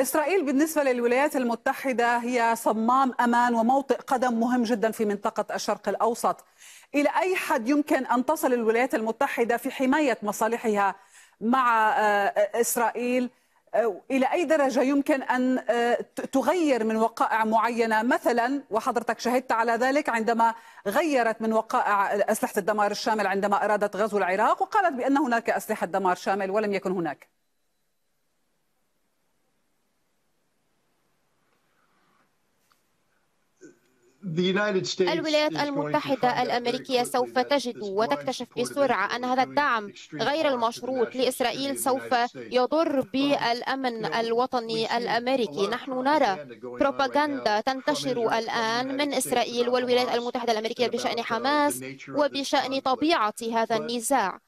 إسرائيل بالنسبة للولايات المتحدة هي صمام أمان وموطئ قدم مهم جدا في منطقة الشرق الأوسط. إلى أي حد يمكن أن تصل الولايات المتحدة في حماية مصالحها مع إسرائيل؟ إلى أي درجة يمكن أن تغير من وقائع معينة، مثلا وحضرتك شهدت على ذلك عندما غيرت من وقائع أسلحة الدمار الشامل عندما أرادت غزو العراق وقالت بأن هناك أسلحة دمار شامل ولم يكن هناك؟ الولايات المتحدة الأمريكية سوف تجد وتكتشف بسرعة أن هذا الدعم غير المشروط لإسرائيل سوف يضر بالأمن الوطني الأمريكي. نحن نرى بروباغندا تنتشر الآن من إسرائيل والولايات المتحدة الأمريكية بشأن حماس وبشأن طبيعة هذا النزاع،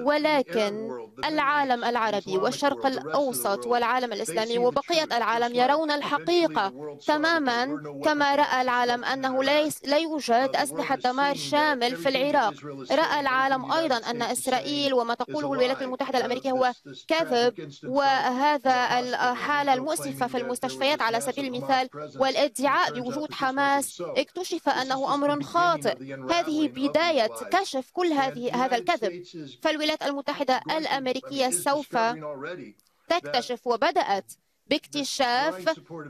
ولكن العالم العربي والشرق الأوسط والعالم الإسلامي وبقية العالم يرون الحقيقة تماما كما رأى العالم أنه لا يوجد أسلحة دمار شامل في العراق. رأى العالم أيضا أن إسرائيل وما تقوله الولايات المتحدة الأمريكية هو كذب، وهذا الحالة المؤسفة في المستشفيات على سبيل المثال والادعاء بوجود حماس اكتشف أنه أمر خاطئ. هذه بداية كشف كل هذا الكذب. فالولايات المتحدة الأمريكية سوف تكتشف وبدأت باكتشاف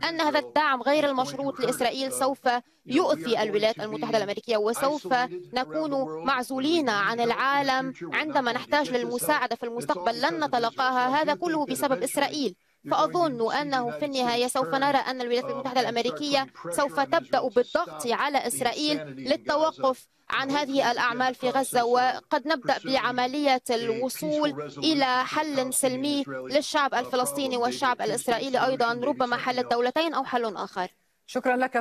أن هذا الدعم غير المشروط لإسرائيل سوف يؤذي الولايات المتحدة الأمريكية، وسوف نكون معزولين عن العالم عندما نحتاج للمساعدة في المستقبل لن نتلقاها، هذا كله بسبب إسرائيل. فأظن أنه في النهاية سوف نرى أن الولايات المتحدة الأمريكية سوف تبدأ بالضغط على إسرائيل للتوقف عن هذه الأعمال في غزة، وقد نبدأ بعملية الوصول إلى حل سلمي للشعب الفلسطيني والشعب الإسرائيلي أيضا، ربما حل الدولتين أو حل آخر. شكرا لك.